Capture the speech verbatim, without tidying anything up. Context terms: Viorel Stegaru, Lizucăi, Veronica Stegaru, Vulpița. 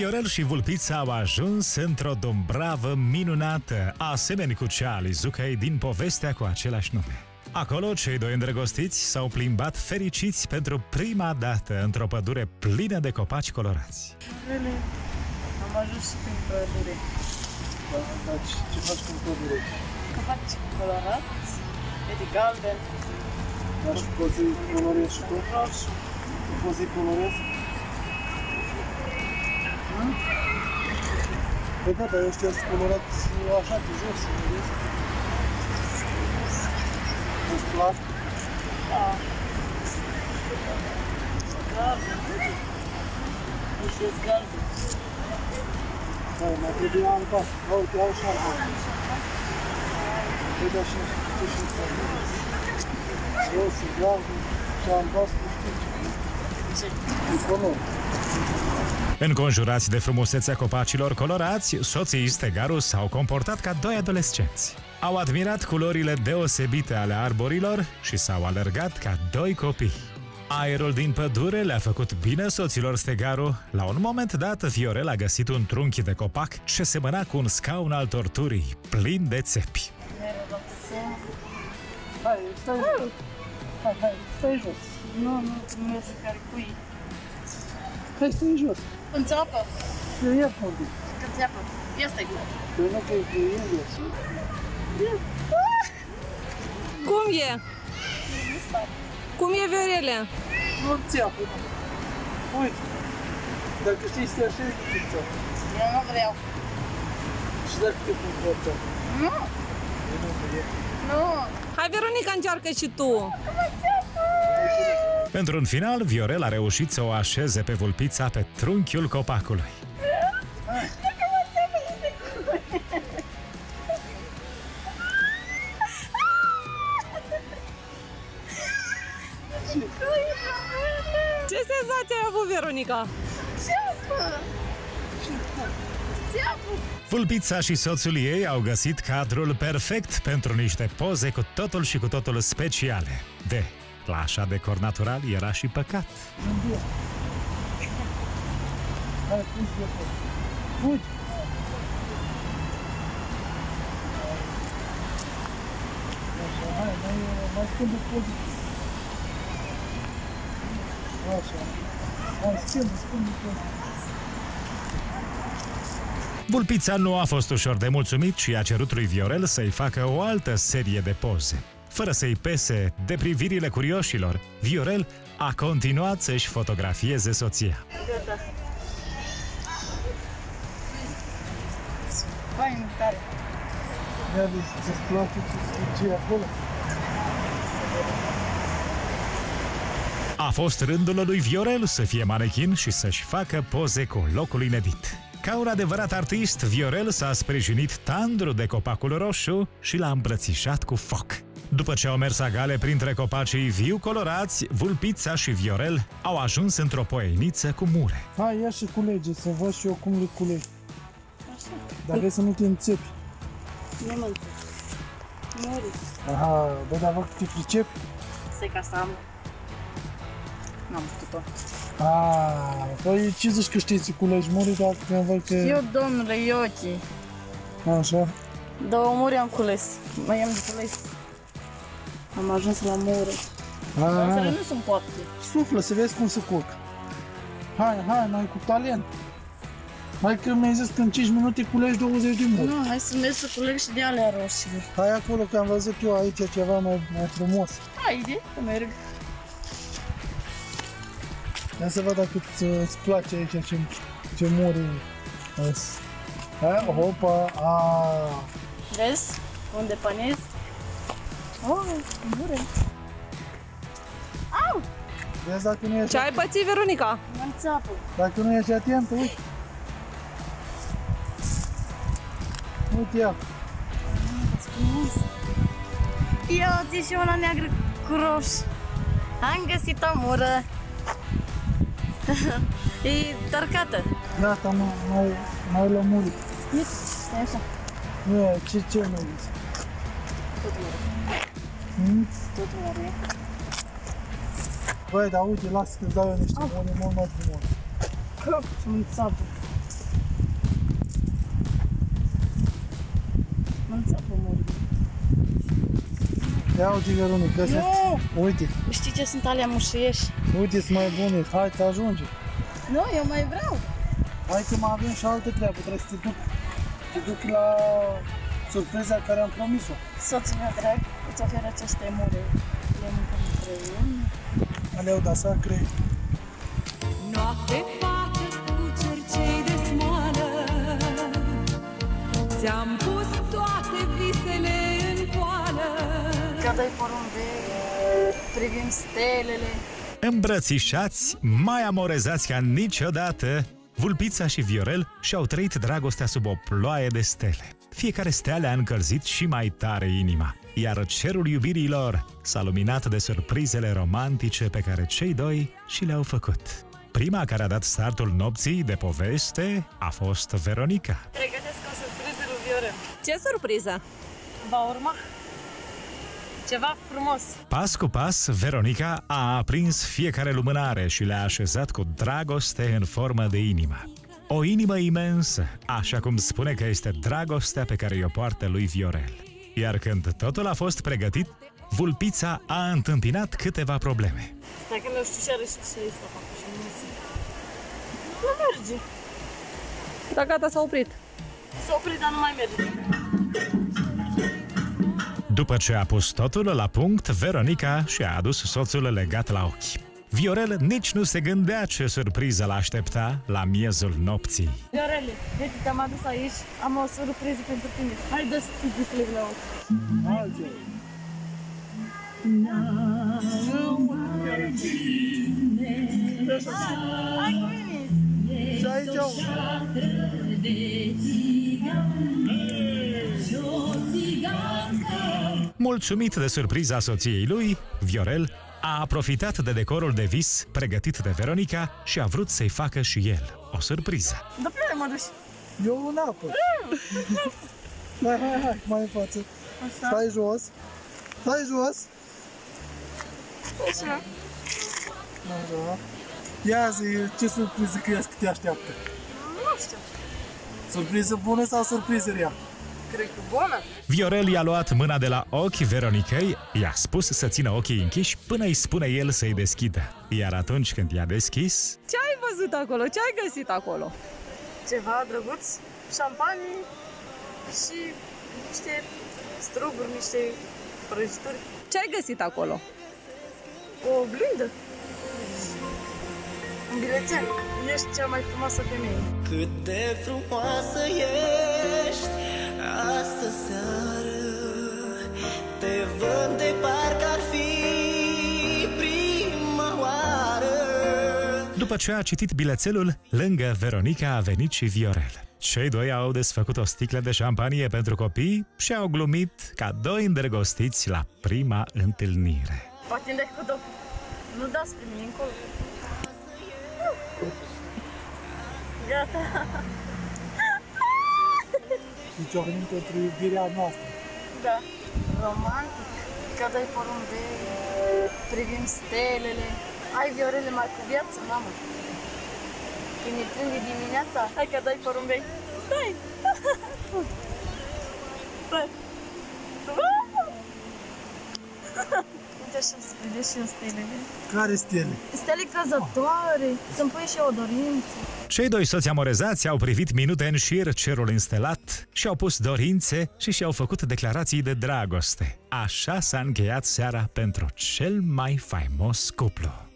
Viorel și Vulpița au ajuns într-o dumbravă minunată, asemeni cu cea a Lizucăi din povestea cu același nume. Acolo, cei doi îndrăgostiți s-au plimbat fericiți pentru prima dată într-o pădure plină de copaci colorați. Vrele, am ajuns prin pădure. Da, ce faci cu pădure? Copaci colorați, de galben. Dar și poți să-i colorezi și tu? Roșu. Poți să-i colorezi? Păi da, dar ăștia sunt colorați așa, de jos, vedeți? Îți plac? Da. Sunt galben. Ăștia sunt galben. Hai, mai trebuie un pas. Hai, uite, au șarpa. Păi da, și nu știu ce și-mi fac. Eu sunt galben și am pas cu știu ce. E color. Înconjurați de frumusețea copacilor colorați, soții Stegaru s-au comportat ca doi adolescenți. Au admirat culorile deosebite ale arborilor și s-au alergat ca doi copii. Aerul din pădure le-a făcut bine soților Stegaru. La un moment dat, Viorel a găsit un trunchi de copac ce semăna cu un scaun al torturii, plin de țepi. Hai, stai jos! Hai, hai, stai jos! Nu, nu, nu e să caricui. Hai, stai jos! În-ți apă? Eu iau unde? Când-ți apă? Ia stai cu eu. Eu nu că e jos. Cum e? Cum e, Viorele? Nu-ți apă. Uite, dacă știi să te așezi, nu-ți apă. Eu nu vreau. Și dacă te pun cu apă? Nu! Eu nu vreau. Nu! Hai, Veronica, încearcă și tu! Într-un final, Viorel a reușit să o așeze pe Vulpița pe trunchiul copacului. Ce senzație ai avut, Veronica? Vulpița și soțul ei au găsit cadrul perfect pentru niște poze cu totul și cu totul speciale. De... La așa decor natural era și păcat. Vulpița nu a fost ușor de mulțumit și a cerut lui Viorel să-i facă o altă serie de poze. Fără să-i pese de privirile curioșilor, Viorel a continuat să-și fotografieze soția. Gata. Fain, tare. Ia vezi ce-ți place, ce-ți acolo. A fost rândul lui Viorel să fie manechin și să-și facă poze cu locul inedit. Ca un adevărat artist, Viorel s-a sprijinit tandru de copacul roșu și l-a îmbrățișat cu foc. După ce au mers agale printre copacii viu colorați, Vulpița și Viorel au ajuns într-o poieniță cu mure. Hai, ia și culege, să văd și eu cum le culegi. Dar vrei să nu te înțepi. Nu mă înțepi. Muri. Aha, bă, dar văd că te pricepi. Stai ca să am. N-am putut-o. Aaa, păi ce zici că știi să culegi muri, dar când văd că... Eu, domnule, Iochi. Așa. Două muri am cules. Mai am de cules. Am ajuns la mură. Dar nu sunt poapte. Suflă, să vezi cum se curc. Hai, hai, mai cu talent. Hai că mi-ai zis că în cinci minute culegi douăzeci de mură. Nu, hai să mergi să culegi și de alea roșii. Hai acolo că am văzut eu aici ceva mai, mai frumos. Haide, că merg. Ia să văd dacă îți place aici ce, ce muri. Hai, hopa, aaa. Vezi unde panezi? Oh, mure! Au! Vezi dacă nu ești... Ce-ai pățit, Veronica? Mă-mi țapă! Dacă nu ești atentă, uite! Uite ea! Ați frumos! Eu ți și una neagră cu roșu! Am găsit o mură! E tărcată! Gata, m-ai lămurit! Uite, stai așa! Ce, ce mai găsit? Tot mură! Hmm? Tot mure. Băi, dar uite, lasă că-ți dau eu niște mure mult mai frumoase. Hăp, și-mi țapă. Ia uite, Veronica, astea sunt, uite. Știi ce sunt alea mușieși? Uite, sunt mai bune, hai te ajunge. Nu, eu mai vreau. Hai că mai avem și altă treabă, trebuie să te duc, te duc la surpriza care am promis-o. Soțul meu drag, îți oferă aceste emure. Le mâncăm împreună. Aleu, da, s-a crei. Noapte față cu cercei de smoală, ți-am pus toate visele în poală. Că dai porumbei, privim stelele. Îmbrățișați, mai amorezați ca niciodată, Vulpița și Viorel și-au trăit dragostea sub o ploaie de stele. Fiecare stea le-a încălzit și mai tare inima, iar cerul iubirii lor s-a luminat de surprizele romantice pe care cei doi și le-au făcut. Prima care a dat startul nopții de poveste a fost Veronica. Pregătesc o surpriză lui Viorel. Ce surpriză? Va urma ceva frumos. Pas cu pas, Veronica a aprins fiecare lumânare și le-a așezat cu dragoste în formă de inimă. O inimă imensă, așa cum spune că este dragostea pe care i-o poartă lui Viorel. Iar când totul a fost pregătit, Vulpița a întâmpinat câteva probleme. Stai că nu știu ce are și ce este acolo și nu zic. Nu merge. Dar gata, s-a oprit. S-a oprit, dar nu mai merge. După ce a pus totul la punct, Veronica și-a adus soțul legat la ochi. Viorel nici nu se gândea ce surpriză l-aștepta la miezul nopții. Viorele, uite, te-am adus aici, am o surpriză pentru tine. Hai, dă-ți visele la ochi. Hai cu mine! Și aici o mulțumit de surpriza soției lui, Viorel a profitat de decorul de vis pregătit de Veronica și a vrut să-i facă și el o surpriză. Da, pe mă duci. Eu în apă. Hai, hai, hai, mai în față. Așa. Stai jos. Stai jos. Așa. Așa. Ia zi, ce surpriză crezi că te așteaptă? Nu știu. Surpriză bună sau surpriză rea? Cred că bună. Viorel i-a luat mâna de la ochi Veronicăi, i-a spus să țină ochii închiși până îi spune el să-i deschidă. Iar atunci când i-a deschis... Ce ai văzut acolo? Ce ai găsit acolo? Ceva drăguț, șampanii și niște struguri, niște prăjituri. Ce ai găsit acolo? O blindă. Un bilețel. Ești cea mai frumoasă femeie. Cât de frumoasă ești astă seară, te văd de parcă ar fi prima oară. După ce a citit bilețelul, lângă Veronica a venit și Viorel. Cei doi au desfăcut o sticlă de șampanie pentru copii și au glumit ca doi îndrăgostiți la prima întâlnire. Patinde cu dop. Nu dați pe mine încolo. Gata. Deci o venit pentru iubirea noastră. Da. Romantic, că dai porumbei, privim stelele. Ai, Viorele, mai cu viață, mamă. Când ne plânge dimineața, hai că dai porumbei. Stai! Stai! Uite așa se vede și în stelele. Care stele? Stele căzătoare, să-mi pui și eu o dorință. Cei doi soți amorezați au privit minute în șir cerul înstelat, și-au pus dorințe și și-au făcut declarații de dragoste. Așa s-a încheiat seara pentru cel mai faimos cuplu.